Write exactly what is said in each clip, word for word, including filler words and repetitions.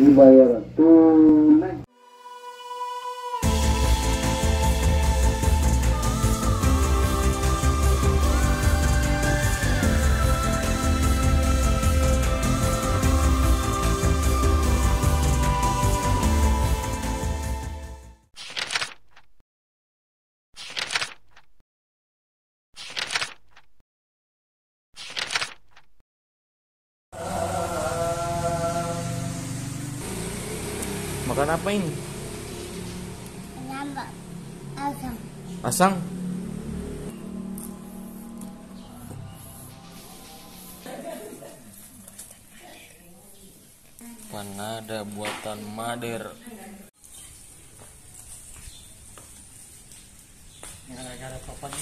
dibayar tunai. Makan apa ini? Lambak. Asam. Asam? Panada buatan Mader. Gara-gara papan.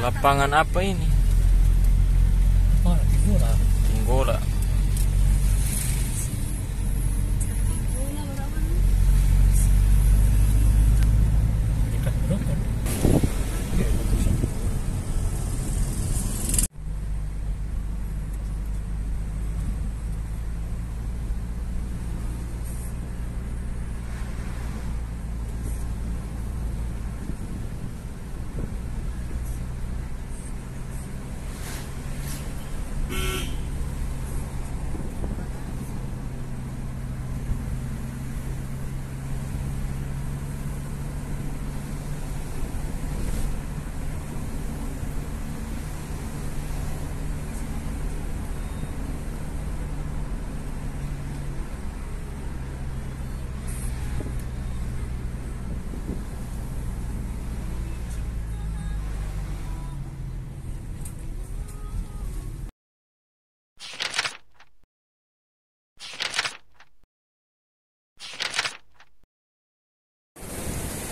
Lapangan apa ini? Oh, bola. Bola.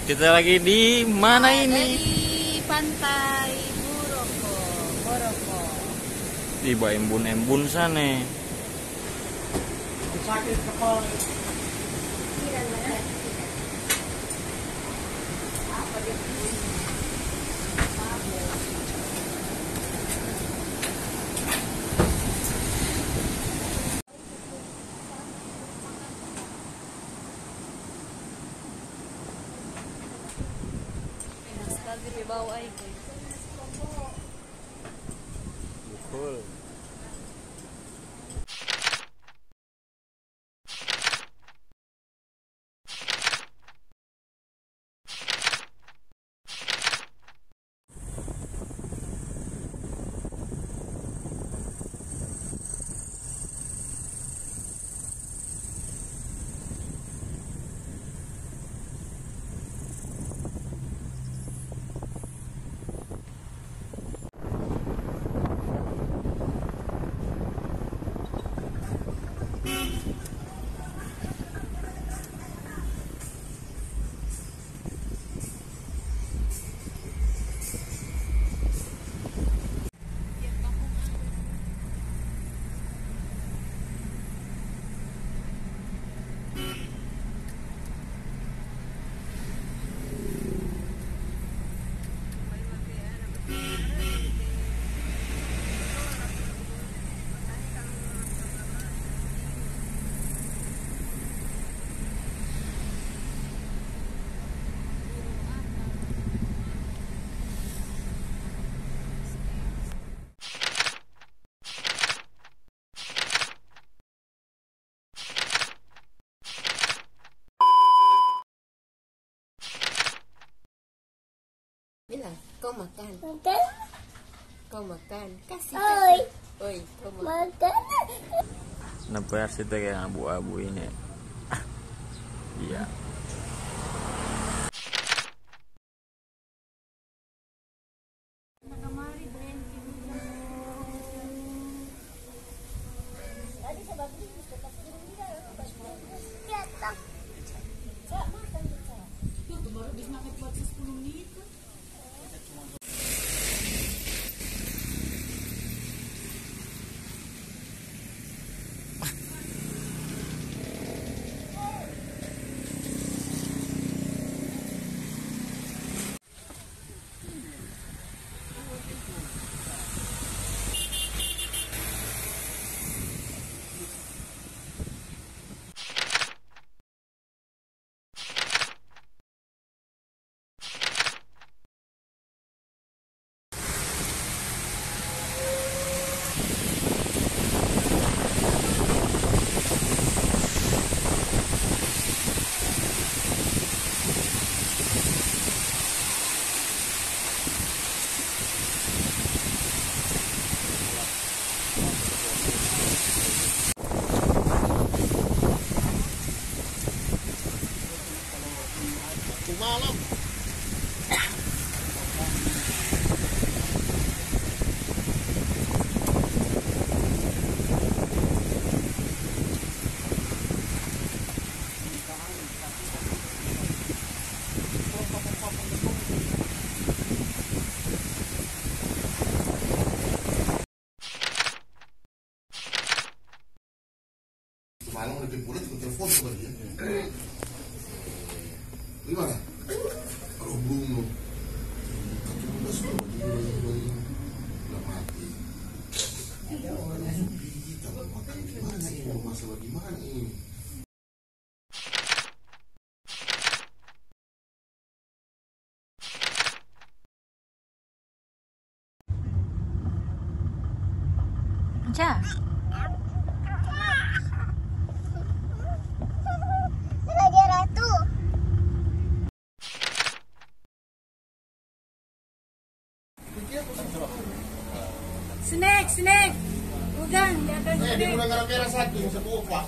Kita lagi di mana nah, ini? Di pantai Boroko, Boroko. Di ba embun-embun sana. Sakit kepala. Bilang, kau makan. Makan. Kau makan. Kasih. Oi. Oi, kau makan. Kenapa sih kayak abu-abu ini? Iya. Ya. Snack, snack. Udang, jangan snack. Ini udang merah satu, satu opak.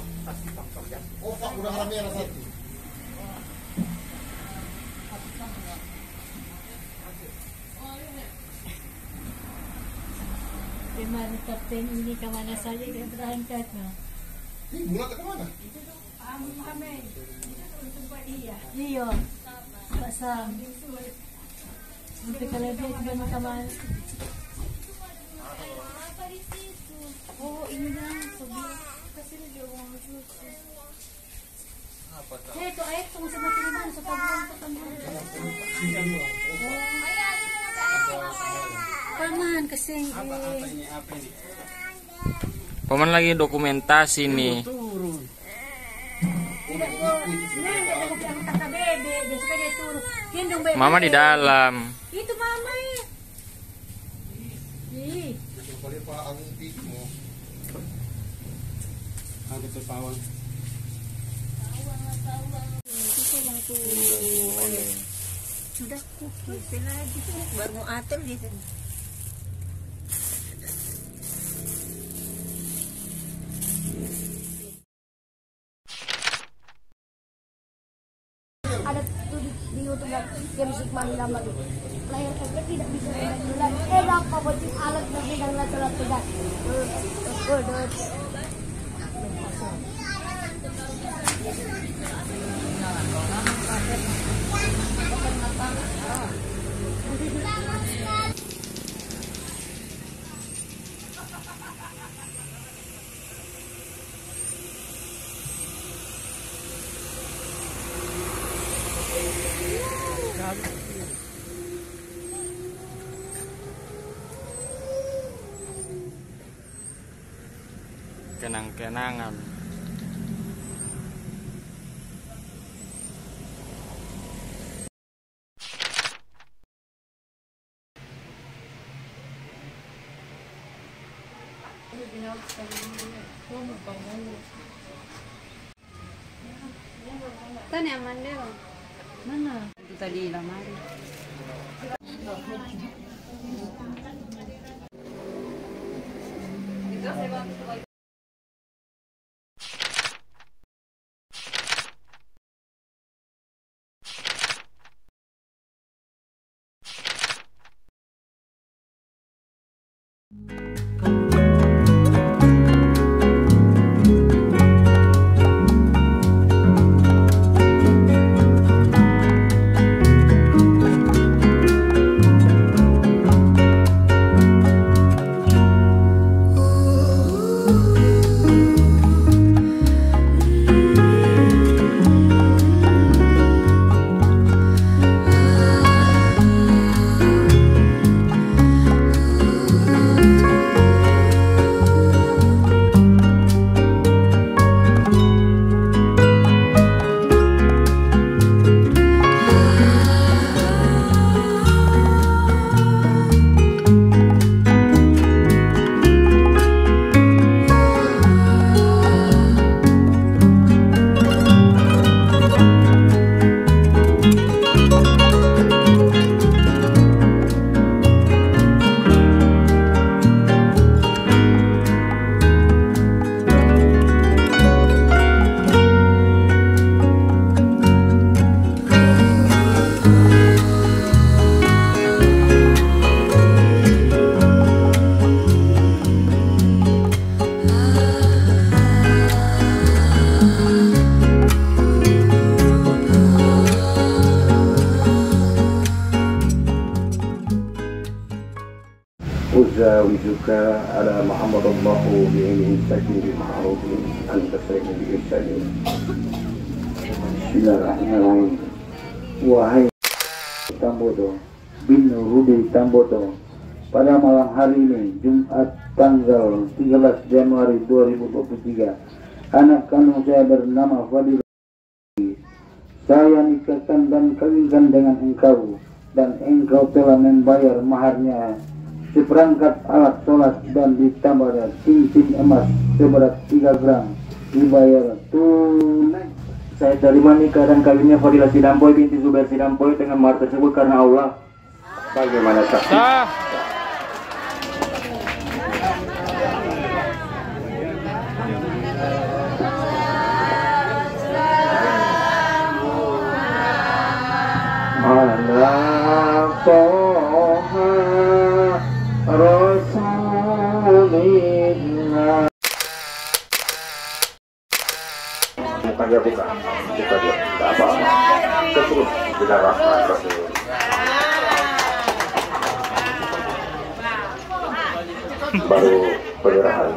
Opak udang merah satu. Kemana kapten ini kemana saja dia berangkat no? Ini bulan kemana? Itu tuh Pak Muhammad. Itu tuh tempat dia. Iya. Pak Sam. Sampai kelebih juga makaman. Oh ini kan sebelum kasih dia uang cuci. Apa tahu? Hei tu air tunggu sama teman suka buang pertemuan. Paman kesini. Apa apa ini apa ini? Paman lagi dokumentasi nih. Mama di dalam. Itu mama ya. Ih. Itu boleh Pak Agung Timo. Aku tuh pawang. Sudah kukus lagi tuh baru atem di sini. Ada tuh di YouTube yang musik malam lagi. Player efek tidak bisa berjalan. Eh, apa bocil alat bagi dan lalat tidak. Kenang-kenangan. Tanya Mandel mana? Itu tadi lamari. على محمد الله بعلمه السكين بالمعروف أن تسرق بإرشاد بسم الله الرحمن الرحيم وهي Tambodo bin Rudi Tambodo pada malam hari ini Jumat tanggal tiga belas Januari dua ribu dua puluh tiga anak kandung saya bernama Fadila saya nikahkan dan kawinkan dengan engkau dan engkau telah membayar maharnya seperangkat alat sholat dan ditambah cincin emas seberat tiga gram dibayar tunai. Saya terima nikah dan kawinnya Fadila Sidampoy binti Zubair Sidampoy dengan mahar tersebut karena Allah. Bagaimana saksi? Sah. Allah. Rasulullah tangga buka, buka dia, tidak apa-apa, terus tidak rahmat Rasul. Baru penyerahan.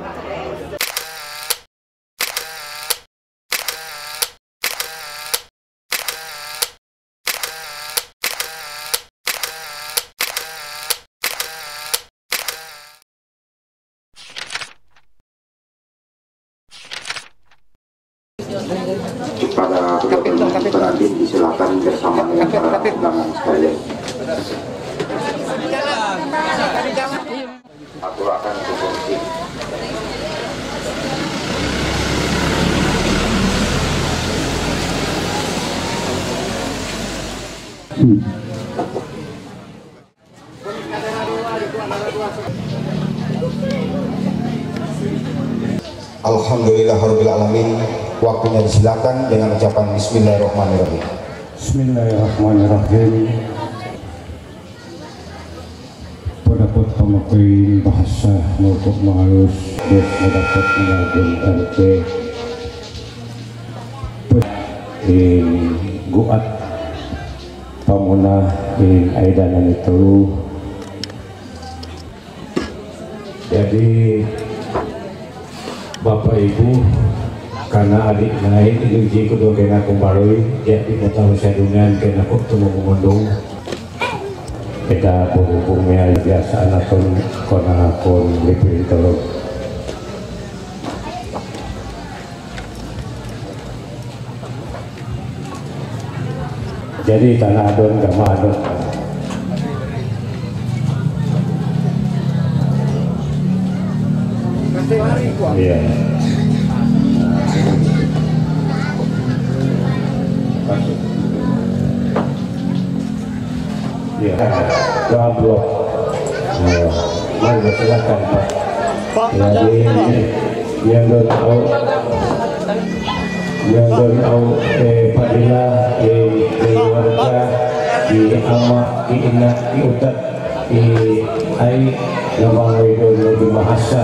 Kepada teman-teman terakhir disilakan bersama dengan para undangan sekalian. Aku akan berfungsi. Hmm. Alhamdulillahirabbil alamin. Waktunya disilakan dengan ucapan bismillahirrahmanirrahim. Bismillahirrahmanirrahim. Pendapat pemakai bahasa untuk mengalus dan pendapat mengalun R T in guat pamuna in aidanan itu. Jadi Bapak Ibu karena adik lain diuji kedua kena kumbalui ya ibu tahu sedungan kena ketemu mengundung kita berhubungnya biasa anakun kona akun lipin telur jadi tanah adon gama adon iya ya, dua blok. Mari silakan Pak. Jadi yang don tahu, yang don tahu eh Fadila, eh keluarga, di ama, di inak, di utat, di ai, nama wedon lebih bahasa,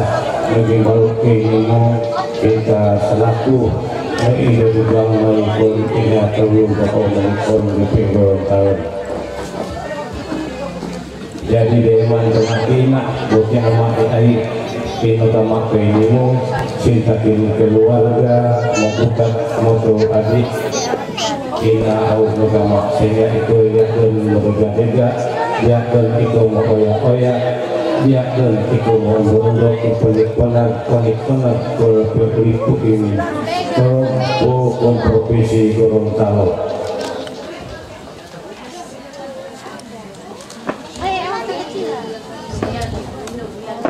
lebih baru keilmu kita selaku ini juga mengikut ini atau juga mengikut di pinggiran tahun. Jadi dewan terhina buatnya amat air kita tamak penimu cinta kini keluarga membuat moto adik kita harus bergamak sehingga itu yakin berjaga yakin itu mengoyak-oyak yakin itu mengundang pelik-pelik pelik-pelik berpikir ini Kabupaten Provinsi Gorontalo.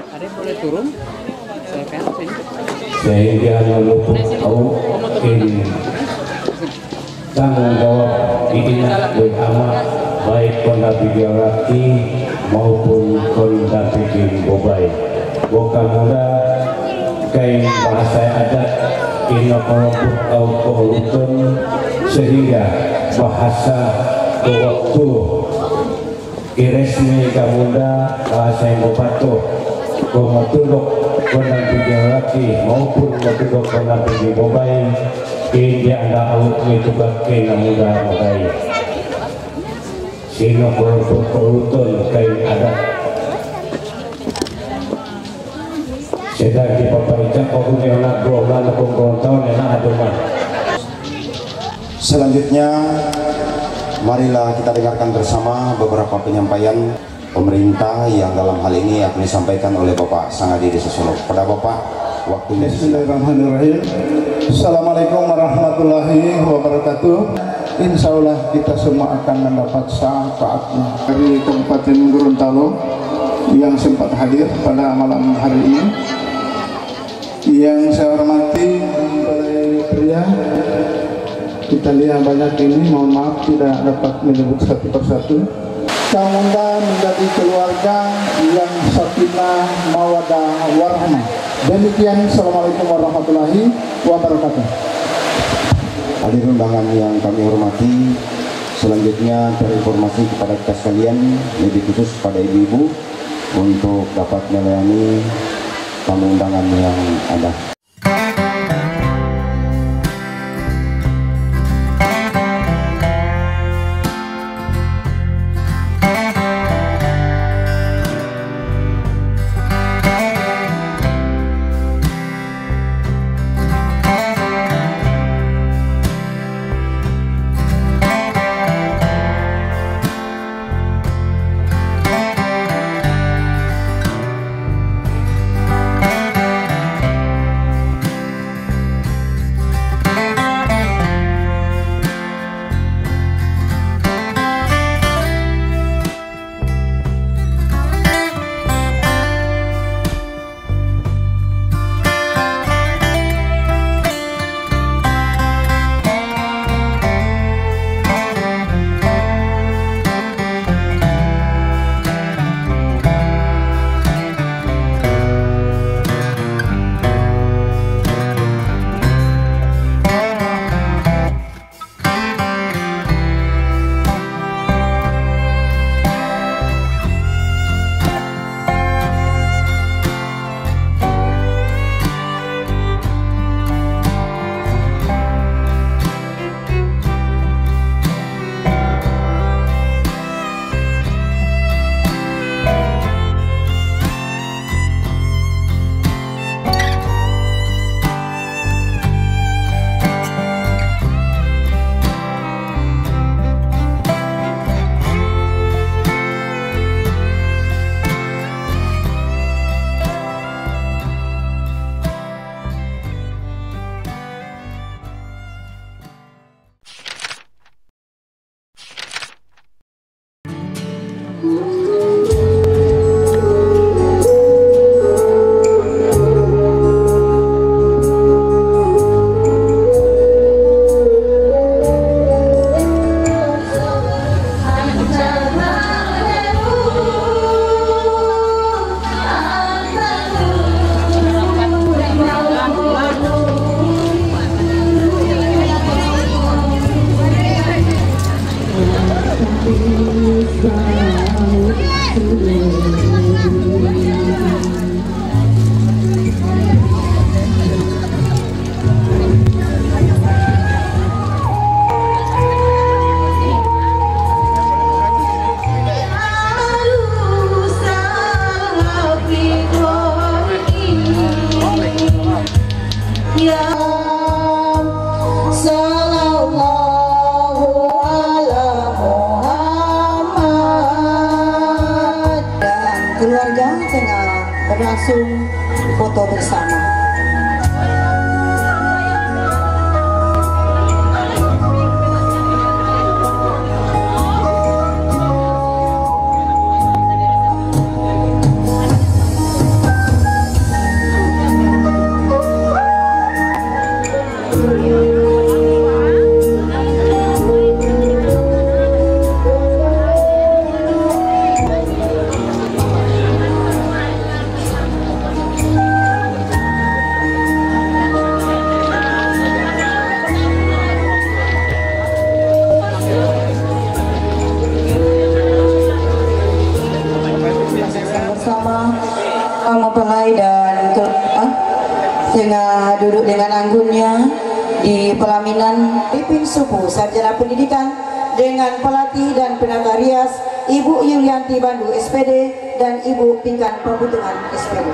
Ada boleh turun? Silakan sini. Sehingga menutup tahu ini tanggung jawab diingat bersama baik kondabigarati maupun kondabikin bobai. Bukan muda kain bahasa adat. Ina koruput au korupun sehingga bahasa waktu iresmi kamunda bahasa yang bopatu komotuluk konang pijaraki maupun komotuluk konang pijabobai ini anda awuk mitubak kena muda mogai sino koruput korupun kain adat sedang diperbaikkan kokum yang nak berolah lakum Gorontalo enak aduman. Selanjutnya marilah kita dengarkan bersama beberapa penyampaian pemerintah yang dalam hal ini akan disampaikan oleh Bapak Sangadi Desa Solok. Pada Bapak waktunya. Bismillahirrahmanirrahim. Assalamualaikum warahmatullahi wabarakatuh. Insya Allah kita semua akan mendapat syafaatnya dari Kabupaten Gorontalo yang sempat hadir pada malam hari ini. Yang saya hormati balai pria kita lihat banyak ini, mohon maaf tidak dapat menyebut satu persatu. Kamunda menjadi keluarga yang sakinah mawadah warahmah. Demikian, assalamualaikum warahmatullahi wabarakatuh. Hadir undangan yang kami hormati, selanjutnya terinformasi kepada kita sekalian, lebih khusus kepada ibu-ibu untuk dapat melayani tamu undangan yang ada. berlangsung foto bersama. Duduk dengan anggunnya di pelaminan Pipin Subuh Sarjana Pendidikan dengan pelatih dan penata rias Ibu Yulianti Bandu S P D dan Ibu Pingkan Perbutuhan S P D.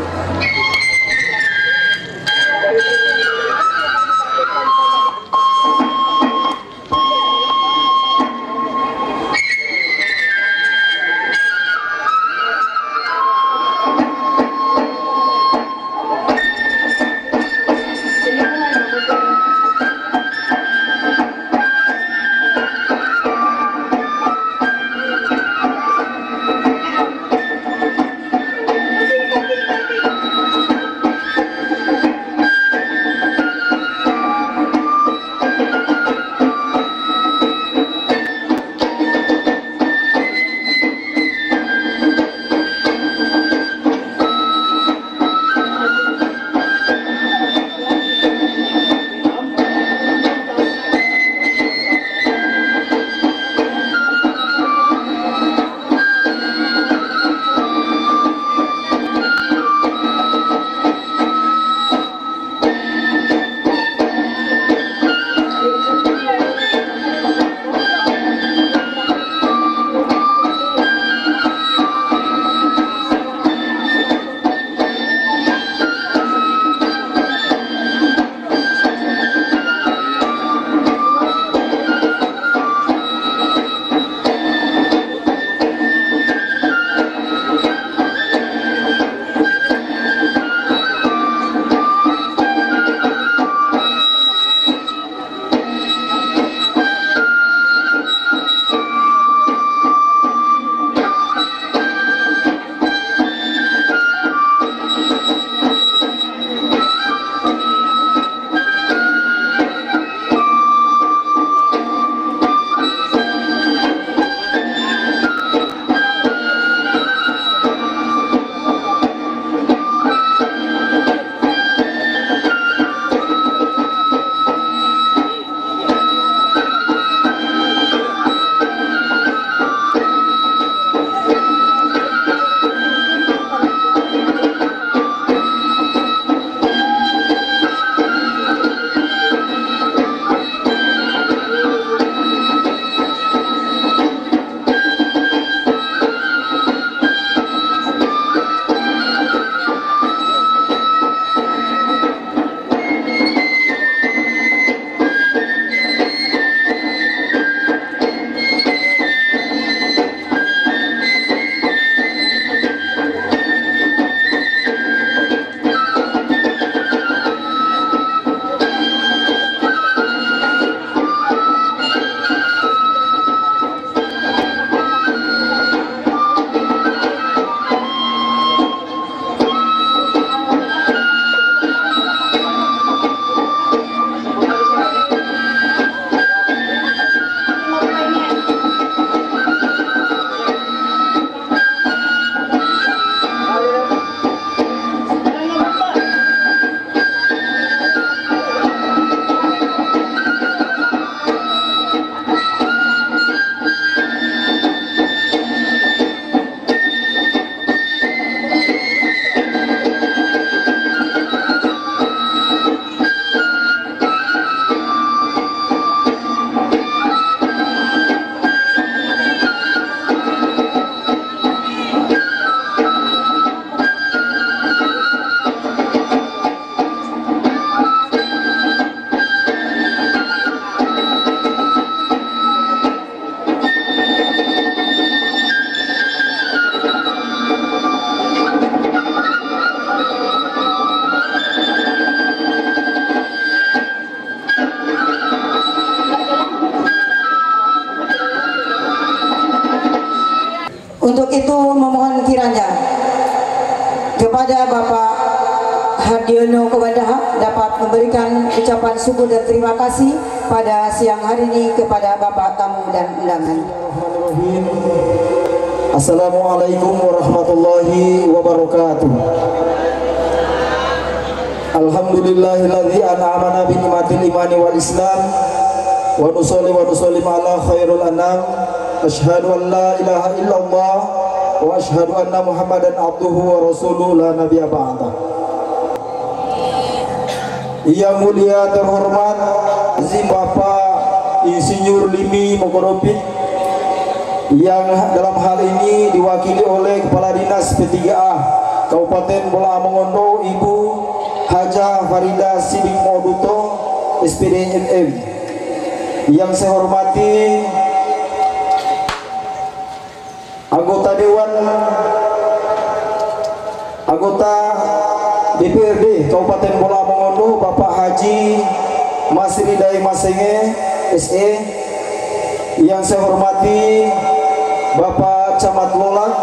kepada Bapak Hadiono Kebandahap dapat memberikan ucapan syukur dan terima kasih pada siang hari ini kepada Bapak tamu dan undangan. Assalamualaikum warahmatullahi wabarakatuh. Alhamdulillahilladzi an'amana bi ni'matil imani wal islam wa nusalli wa nusallim ala khairul anam. Asyhadu an la ilaha illallah wa asyhadu anna Muhammadan abduhu wa rasuluhu la nabiyya ba'da. Yang mulia terhormat Azim Bapak Insinyur Limi Mokoropit yang dalam hal ini diwakili oleh Kepala Dinas P tiga A Kabupaten Bolaang Mongondow Ibu Haja Farida Sibingoduto S P D M M. Yang saya hormati anggota Dewan anggota D P R D Kabupaten Bolaang Mongondow Bapak Haji Masri Daya Masenge S E. Yang saya hormati Bapak Camat Lolak.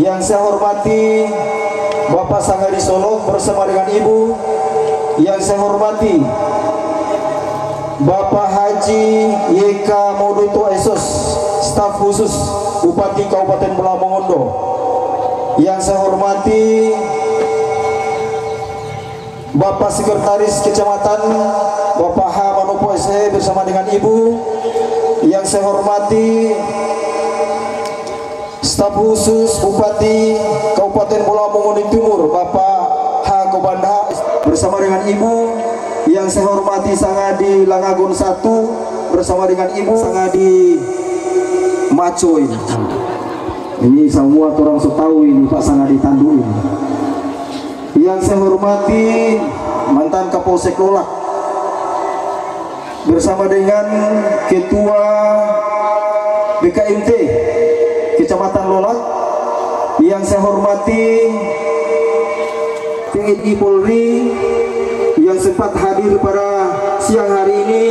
Yang saya hormati Bapak Sanggar Solok bersama dengan Ibu. Yang saya hormati Bapak Haji Yeka Modoito Esos Staf Khusus Bupati Kabupaten Bolaang Mongondow. Yang saya hormati Bapak Sekretaris Kecamatan Bapak H. Manopo S E bersama dengan Ibu. Yang saya hormati Staf Khusus Bupati Kabupaten Bolaang Mongondow Timur Bapak H. Kobanda bersama dengan Ibu. Yang saya hormati Sangadi Langagun satu bersama dengan Ibu Sangadi Maco. Ini, ini semua orang setahu ini Pak Sangadi Tandung ini. Yang saya hormati mantan Kapolsek Lolak bersama dengan Ketua B K M T Kecamatan Lolak. Yang saya hormati T N I Polri yang sempat hadir pada siang hari ini,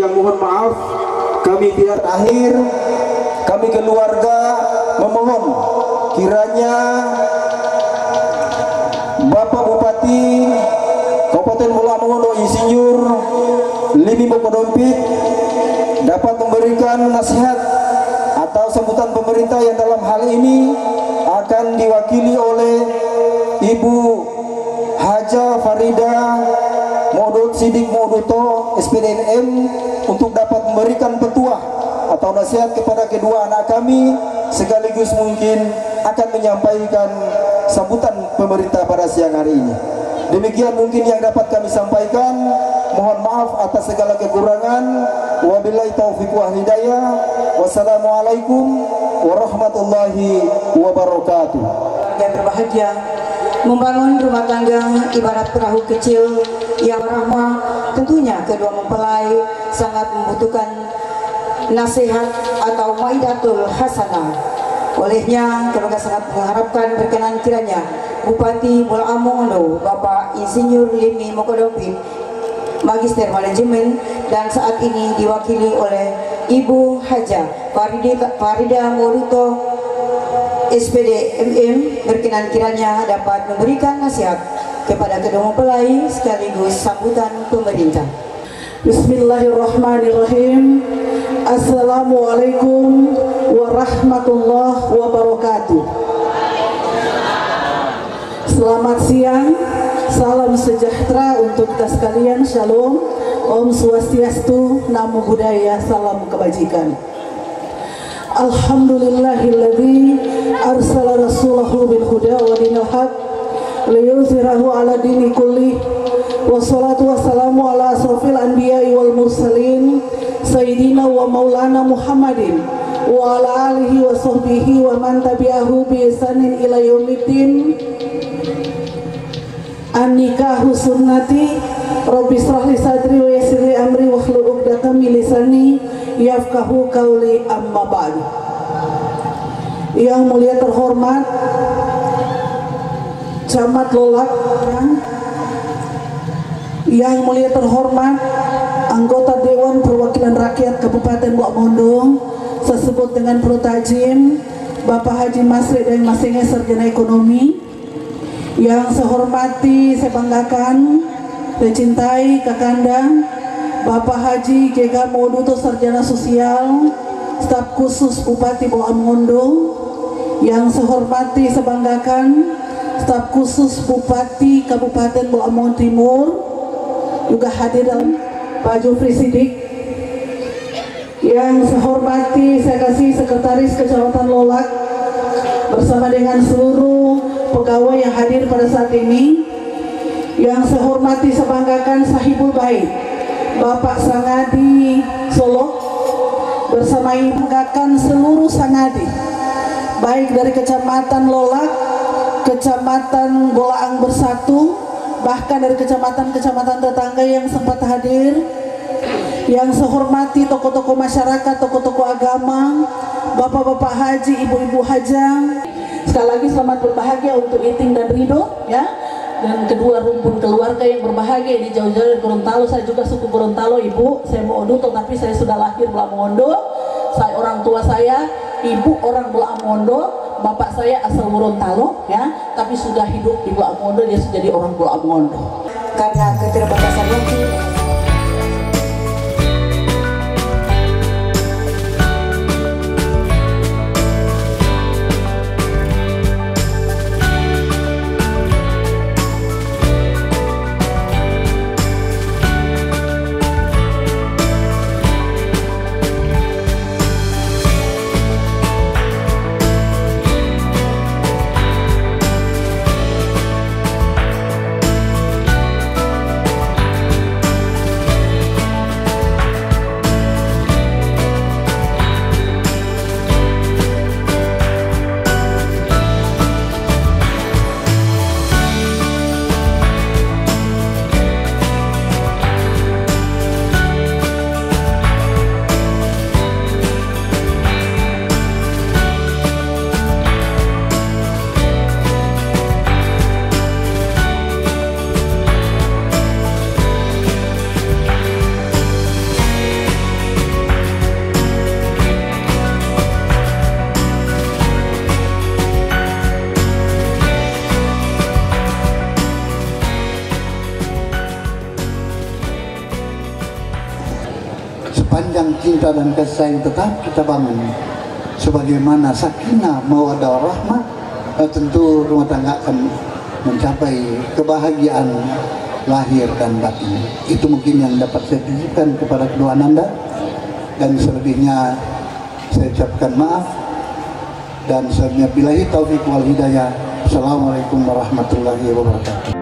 yang mohon maaf kami tidak akhir. Kami keluarga memohon kiranya Bapak Bupati Kabupaten Bolaang Mongondow Insinyur Limi Mokodopi dapat memberikan nasihat atau sambutan pemerintah yang dalam hal ini akan diwakili oleh Ibu Haja Farida Sidik Moduto S P D N M untuk dapat memberikan petua atau nasihat kepada kedua anak kami sekaligus mungkin akan menyampaikan sambutan pemerintah pada siang hari ini. Demikian mungkin yang dapat kami sampaikan. Mohon maaf atas segala kekurangan. Wabillahi taufiq wa hidayah. Wassalamualaikum warahmatullahi wabarakatuh. Dan berbahagia membangun rumah tangga ibarat perahu kecil yang rahmah. Tentunya kedua mempelai sangat membutuhkan nasihat atau maidatul hasanah. Olehnya, keluarga sangat mengharapkan berkenan kiranya Bupati Bolaang Mongondow, Bapak Insinyur Limi Mokodopi, Magister Manajemen, dan saat ini diwakili oleh Ibu Haja Farida, Farida Moduto, S P D M M, berkenan kiranya dapat memberikan nasihat kepada kedua mempelai sekaligus sambutan pemerintah. Bismillahirrahmanirrahim. Assalamualaikum warahmatullahi wabarakatuh. Selamat siang, salam sejahtera untuk kita sekalian. Shalom, Om Swastiastu, Namo Buddhaya, salam kebajikan. Alhamdulillahilladzi arsala rasulahu bil huda wa dinil haq liyuzhirahu ala dini kulli. Wassalatu wassalamu ala asrafil anbiya'i wal mursalin Sayyidina wa maulana Muhammadin wa ala alihi wa sahbihi wa man tabi'ahu bi ihsanin ila yaumiddin. An-nikahu sunnati rabbi shrahli sadri wa yassir li amri wahlul 'uqdatam min lisani yafqahu qawli. Amma ba'du. Yang mulia terhormat Camat Lolak, yang mulia terhormat anggota Dewan Perwakilan Rakyat Kabupaten Bolaang Mongondow, sesebut dengan Protajim Bapak Haji Masri Daya Masenge Sarjana Ekonomi, Yang saya hormati, saya banggakan, saya cintai Kakanda, Bapak Haji Gega Moduto Sarjana Sosial, Staf Khusus Bupati Bolaang Mongondow. Yang saya hormati, saya banggakan, Staf Khusus Bupati Kabupaten Bolaang Mongondow Timur, juga hadir dalam Pak Jufri Sidik. Yang saya hormati, saya kasih Sekretaris Kecamatan Lolak bersama dengan seluruh pegawai yang hadir pada saat ini. Yang saya hormati, saya banggakan, Sahibul Baik Bapak Sangadi Solo bersama yang banggakan seluruh Sangadi baik dari Kecamatan Lolak, Kecamatan Bolaang Bersatu, bahkan dari kecamatan-kecamatan tetangga yang sempat hadir. Yang saya hormati, tokoh-tokoh masyarakat, tokoh-tokoh agama, bapak-bapak haji, ibu-ibu haja. Sekali lagi selamat berbahagia untuk Iting dan Rido ya, dan kedua rumpun keluarga yang berbahagia ini jauh-jauh dari Gorontalo. Saya juga suku Gorontalo, ibu saya Moduto, tapi saya sudah lahir Bolaang Mongondow. Saya orang tua saya ibu orang Bolaang Mongondow, bapak saya asal Gorontalo ya, tapi sudah hidup di Bolaang Mongondow, dia sudah jadi orang Bolaang Mongondow. Karena keterbatasan waktu, panjang cinta dan kasih sayang tetap kita bangun sebagaimana sakinah mawaddah rahmah, tentu rumah tangga akan mencapai kebahagiaan lahir dan batin. Itu mungkin yang dapat saya titipkan kepada kedua Anda, dan selebihnya saya ucapkan maaf, dan selebihnya billahi taufik wal hidayah. Assalamualaikum warahmatullahi wabarakatuh.